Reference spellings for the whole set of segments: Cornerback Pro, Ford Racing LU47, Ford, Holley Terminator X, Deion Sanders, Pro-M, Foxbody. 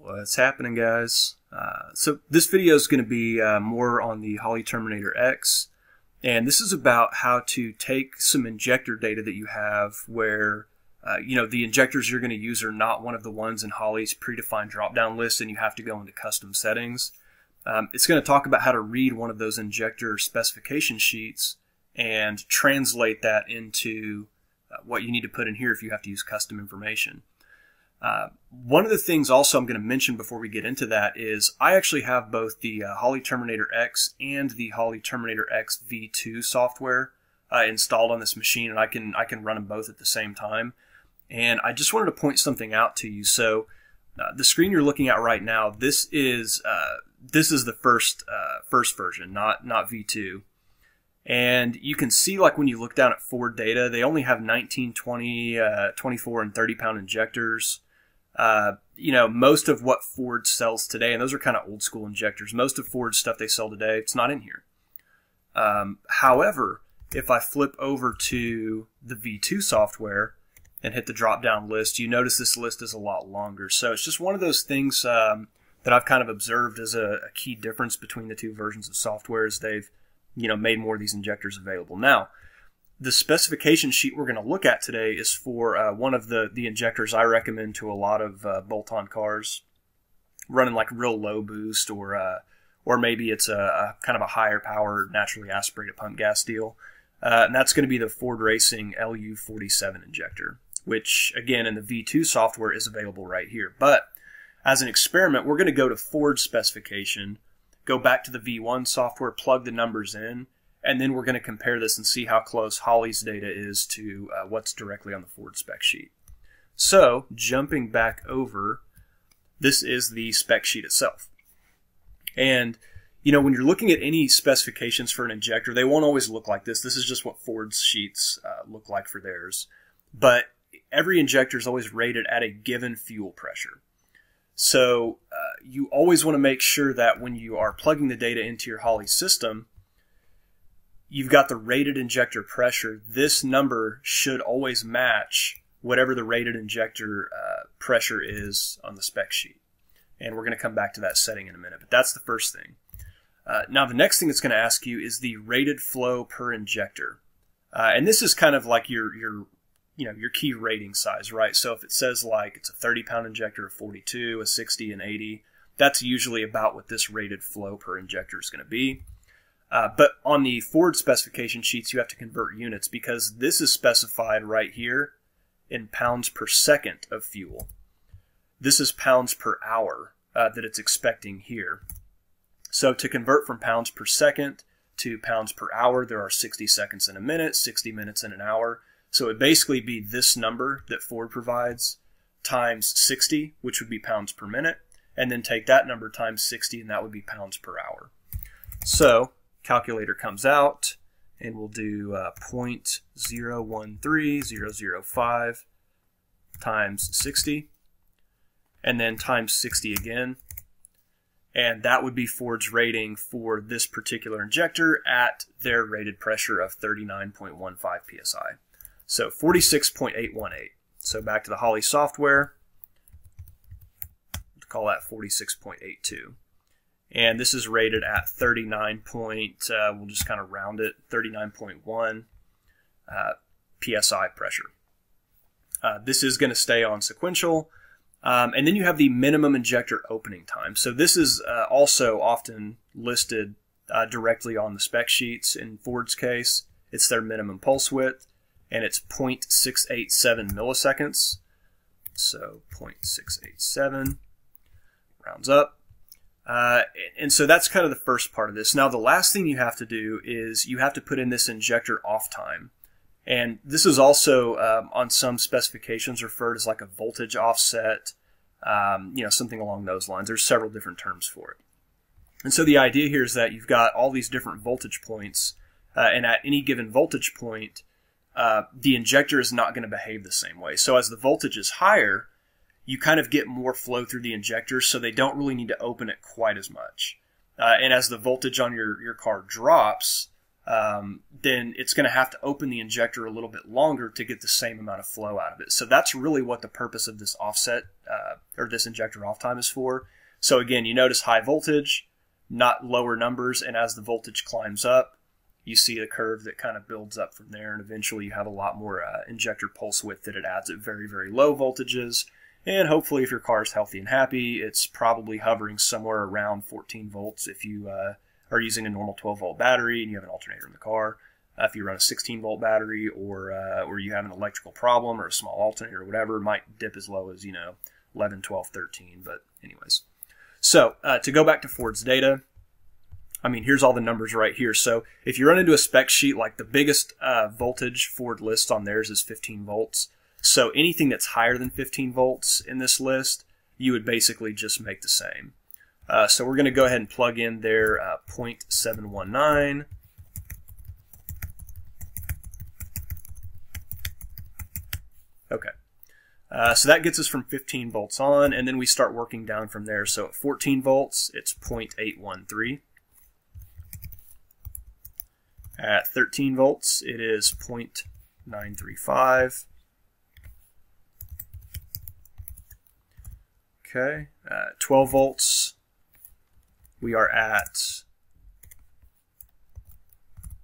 What's happening, guys? So this video is going to be more on the Holley Terminator X, and this is about how to take some injector data that you have where you know, the injectors you're going to use are not one of the ones in Holley's predefined drop-down list, and you have to go into custom settings. It's going to talk about how to read one of those injector specification sheets and translate that into what you need to put in here if you have to use custom information. One of the things also I'm going to mention before we get into that is I actually have both the Holley Terminator X and the Holley Terminator X V2 software installed on this machine, and I can run them both at the same time. And I just wanted to point something out to you. So the screen you're looking at right now, this is the first version, not V2. And you can see, like, when you look down at Ford data, they only have 19, 20, 24, and 30-pound injectors. You know, most of what Ford sells today, and those are kind of old-school injectors, most of Ford's stuff they sell today, it's not in here. However, if I flip over to the V2 software and hit the drop-down list, you notice this list is a lot longer. So it's just one of those things that I've kind of observed as a key difference between the two versions of software is they've, you know, made more of these injectors available. Now, the specification sheet we're going to look at today is for one of the injectors I recommend to a lot of bolt-on cars running like real low boost, or maybe it's a kind of a higher powered naturally aspirated pump gas deal, and that's going to be the Ford Racing LU47 injector, which again in the V2 software is available right here. But as an experiment, we're going to go to Ford's specification, go back to the V1 software, plug the numbers in, and then we're going to compare this and see how close Holley's data is to what's directly on the Ford spec sheet. So jumping back over, this is the spec sheet itself. And, you know, when you're looking at any specifications for an injector, they won't always look like this. This is just what Ford's sheets look like for theirs. But every injector is always rated at a given fuel pressure. So you always want to make sure that when you are plugging the data into your Holley system, you've got the rated injector pressure. This number should always match whatever the rated injector pressure is on the spec sheet. And we're going to come back to that setting in a minute, but that's the first thing. Now, the next thing it's going to ask you is the rated flow per injector. And this is kind of like your key rating size, right? So if it says like it's a 30-pound injector, a 42, a 60, an 80, that's usually about what this rated flow per injector is going to be. But on the Ford specification sheets, you have to convert units because this is specified right here in pounds per second of fuel. This is pounds per hour that it's expecting here. So to convert from pounds per second to pounds per hour, there are 60 seconds in a minute, 60 minutes in an hour. So it would basically be this number that Ford provides times 60, which would be pounds per minute, and then take that number times 60, and that would be pounds per hour. So calculator comes out, and we'll do 0.013005 times 60. And then times 60 again. And that would be Ford's rating for this particular injector at their rated pressure of 39.15 psi. So 46.818. So back to the Holley software. We'll call that 46.82. And this is rated at 39. We'll just kind of round it, 39.1 psi pressure. This is going to stay on sequential. And then you have the minimum injector opening time. So this is also often listed directly on the spec sheets. In Ford's case, it's their minimum pulse width, and it's 0.687 milliseconds. So 0.687 rounds up. And so that's kind of the first part of this. Now, the last thing you have to do is you have to put in this injector off time. And this is also on some specifications referred as like a voltage offset, you know, something along those lines. There's several different terms for it. And so the idea here is that you've got all these different voltage points, and at any given voltage point, the injector is not going to behave the same way. So as the voltage is higher, you kind of get more flow through the injector, so they don't really need to open it quite as much. And as the voltage on your car drops, then it's going to have to open the injector a little bit longer to get the same amount of flow out of it. So that's really what the purpose of this offset or this injector off time is for. So again, you notice high voltage, not lower numbers, and as the voltage climbs up, you see a curve that kind of builds up from there, and eventually you have a lot more injector pulse width that it adds at very, very low voltages. And hopefully if your car is healthy and happy, it's probably hovering somewhere around 14 volts if you are using a normal 12-volt battery and you have an alternator in the car. If you run a 16-volt battery or you have an electrical problem or a small alternator or whatever, it might dip as low as, you know, 11, 12, 13. But anyways. So to go back to Ford's data, I mean, here's all the numbers right here. So if you run into a spec sheet, like the biggest voltage Ford lists on theirs is 15 volts. So anything that's higher than 15 volts in this list, you would basically just make the same. So we're going to go ahead and plug in their 0.719. Okay. So that gets us from 15 volts on, and then we start working down from there. So at 14 volts, it's 0.813. At 13 volts, it is 0.935. Okay, 12 volts, we are at,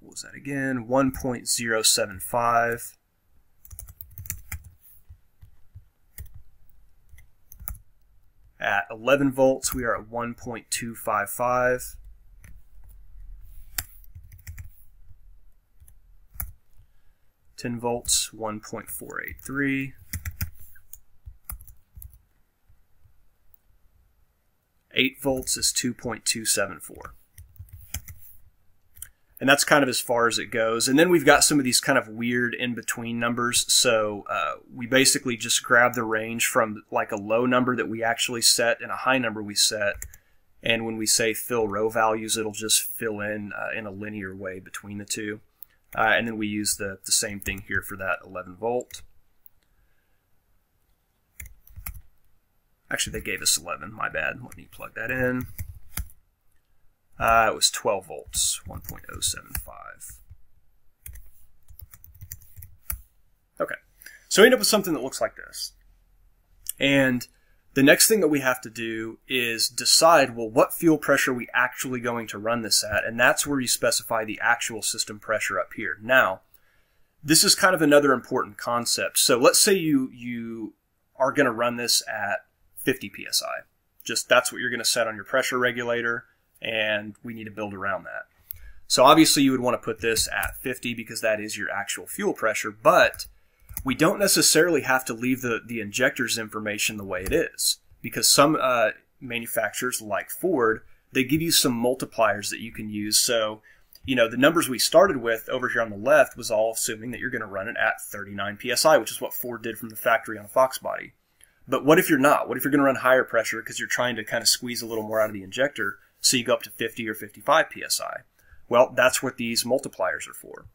what was that again, 1.075. At 11 volts, we are at 1.255. At 10 volts, 1.483. At 8 volts is 2.274. And that's kind of as far as it goes. And then we've got some of these kind of weird in-between numbers. So we basically just grab the range from like a low number that we actually set and a high number we set. And when we say fill row values, it'll just fill in a linear way between the two. And then we use the same thing here for that 11 volt. Actually, they gave us 11, my bad. Let me plug that in. It was 12 volts, 1.075. Okay, so we end up with something that looks like this. And the next thing that we have to do is decide, well, what fuel pressure are we actually going to run this at? And that's where you specify the actual system pressure up here. Now, this is kind of another important concept. So let's say you are going to run this at 50 psi. Just that's what you're going to set on your pressure regulator, and we need to build around that. So obviously you would want to put this at 50 because that is your actual fuel pressure, but we don't necessarily have to leave the injector's information the way it is, because some manufacturers like Ford, they give you some multipliers that you can use. So, you know, the numbers we started with over here on the left was all assuming that you're going to run it at 39 psi, which is what Ford did from the factory on a Foxbody. But what if you're not? What if you're going to run higher pressure because you're trying to kind of squeeze a little more out of the injector? So you go up to 50 or 55 psi. Well, that's what these multipliers are for.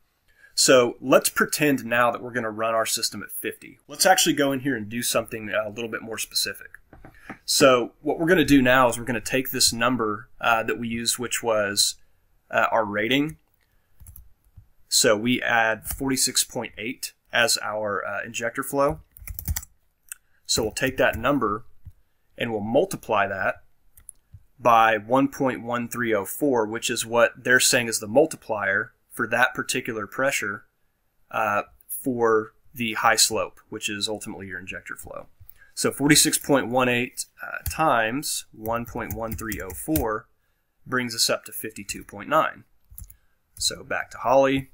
So let's pretend now that we're going to run our system at 50. Let's actually go in here and do something a little bit more specific. So what we're going to do now is we're going to take this number that we used, which was our rating. So we add 46.8 as our injector flow. So we'll take that number and we'll multiply that by 1.1304, which is what they're saying is the multiplier for that particular pressure for the high slope, which is ultimately your injector flow. So 46.18 times 1.1304 brings us up to 52.9. So back to Holley.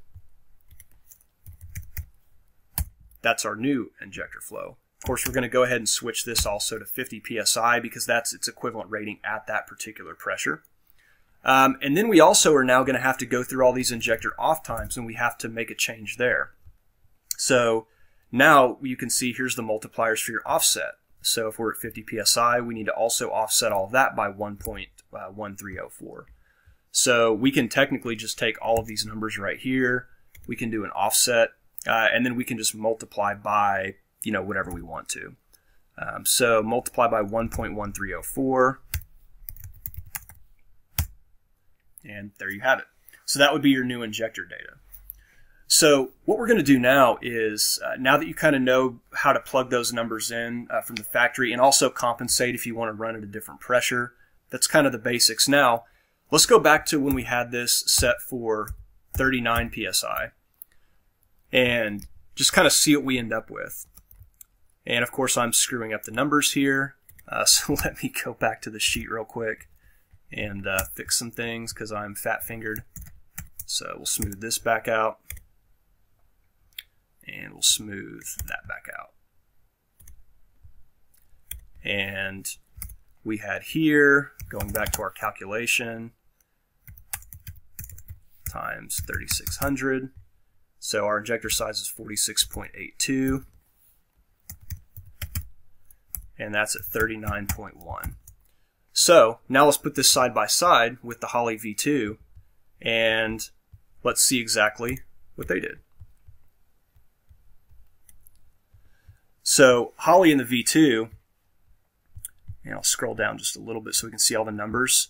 That's our new injector flow. Of course, we're going to go ahead and switch this also to 50 psi because that's its equivalent rating at that particular pressure. And then we also are now going to have to go through all these injector off times, and we have to make a change there. So now you can see here's the multipliers for your offset. So if we're at 50 psi, we need to also offset all of that by 1.1304. So we can technically just take all of these numbers right here. We can do an offset, and then we can just multiply by, you know, whatever we want to. So multiply by 1.1304. And there you have it. So that would be your new injector data. So what we're going to do now is, now that you kind of know how to plug those numbers in from the factory and also compensate if you want to run at a different pressure, that's kind of the basics. Now, let's go back to when we had this set for 39 PSI and just kind of see what we end up with. And of course, I'm screwing up the numbers here. So let me go back to the sheet real quick and fix some things because I'm fat-fingered. So we'll smooth this back out. And we'll smooth that back out. And we had here, going back to our calculation, times 3,600. So our injector size is 46.82. And that's at 39.1. So now let's put this side by side with the Holley V2 and let's see exactly what they did. So Holley in the V2, and I'll scroll down just a little bit so we can see all the numbers.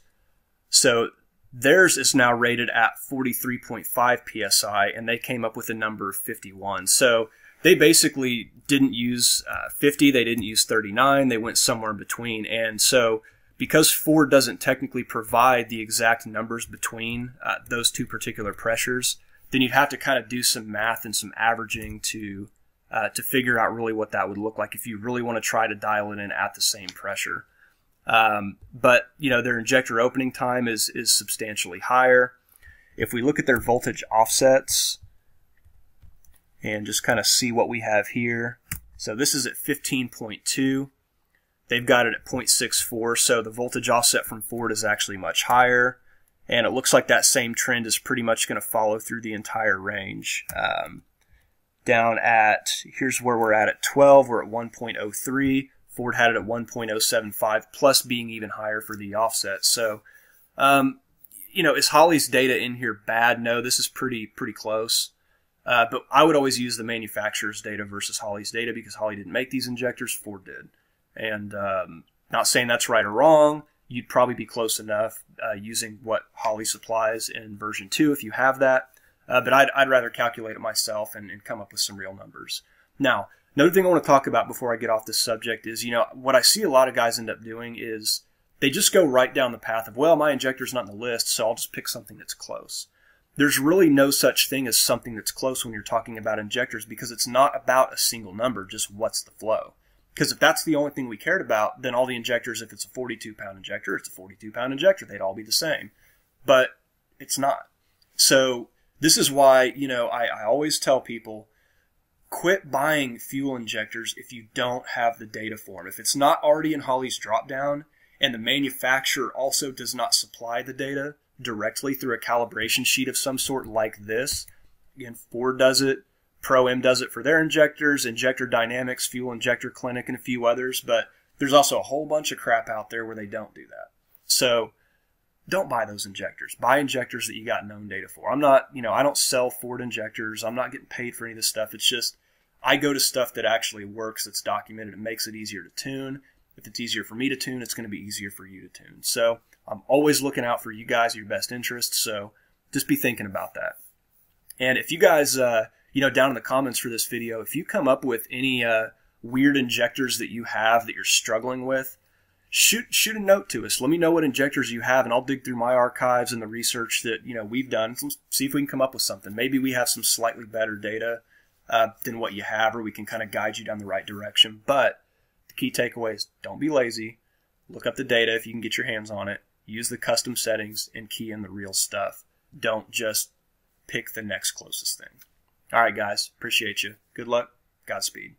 So theirs is now rated at 43.5 PSI, and they came up with a number of 51. So they basically didn't use 50, they didn't use 39, they went somewhere in between. And so because Ford doesn't technically provide the exact numbers between those two particular pressures, then you'd have to kind of do some math and some averaging to figure out really what that would look like if you really want to try to dial it in at the same pressure. But you know, their injector opening time is substantially higher. If we look at their voltage offsets and just kind of see what we have here. So this is at 15.2. They've got it at 0.64, so the voltage offset from Ford is actually much higher. And it looks like that same trend is pretty much going to follow through the entire range. Down at, here's where we're at 12, we're at 1.03. Ford had it at 1.075, plus being even higher for the offset. So, you know, is Holley's data in here bad? No, this is pretty close. But I would always use the manufacturer's data versus Holley's data because Holley didn't make these injectors, Ford did. And not saying that's right or wrong, you'd probably be close enough using what Holley supplies in version 2 if you have that. But I'd rather calculate it myself and come up with some real numbers. Now, another thing I want to talk about before I get off this subject is, you know, what I see a lot of guys end up doing is they just go right down the path of, well, my injector's not in the list, so I'll just pick something that's close. There's really no such thing as something that's close when you're talking about injectors because it's not about a single number, just what's the flow. Because if that's the only thing we cared about, then all the injectors, if it's a 42-pound injector, it's a 42-pound injector. They'd all be the same. But it's not. So this is why, you know, I always tell people, quit buying fuel injectors if you don't have the data for them. If it's not already in Holley's dropdown and the manufacturer also does not supply the data directly through a calibration sheet of some sort like this. Again, Ford does it. Pro-M does it for their injectors, Injector Dynamics, Fuel Injector Clinic, and a few others. But there's also a whole bunch of crap out there where they don't do that. So don't buy those injectors. Buy injectors that you got known data for. I'm not, you know, I don't sell Ford injectors. I'm not getting paid for any of this stuff. It's just I go to stuff that actually works, that's documented. It makes it easier to tune. If it's easier for me to tune, it's going to be easier for you to tune. So I'm always looking out for you guys, your best interests. So just be thinking about that. And if you guys, you know, down in the comments for this video, if you come up with any weird injectors that you have that you're struggling with, shoot a note to us. Let me know what injectors you have, and I'll dig through my archives and the research that, you know, we've done. Let's see if we can come up with something. Maybe we have some slightly better data than what you have, or we can kind of guide you down the right direction. But the key takeaway is don't be lazy. Look up the data if you can get your hands on it. Use the custom settings and key in the real stuff. Don't just pick the next closest thing. All right, guys. Appreciate you. Good luck. Godspeed.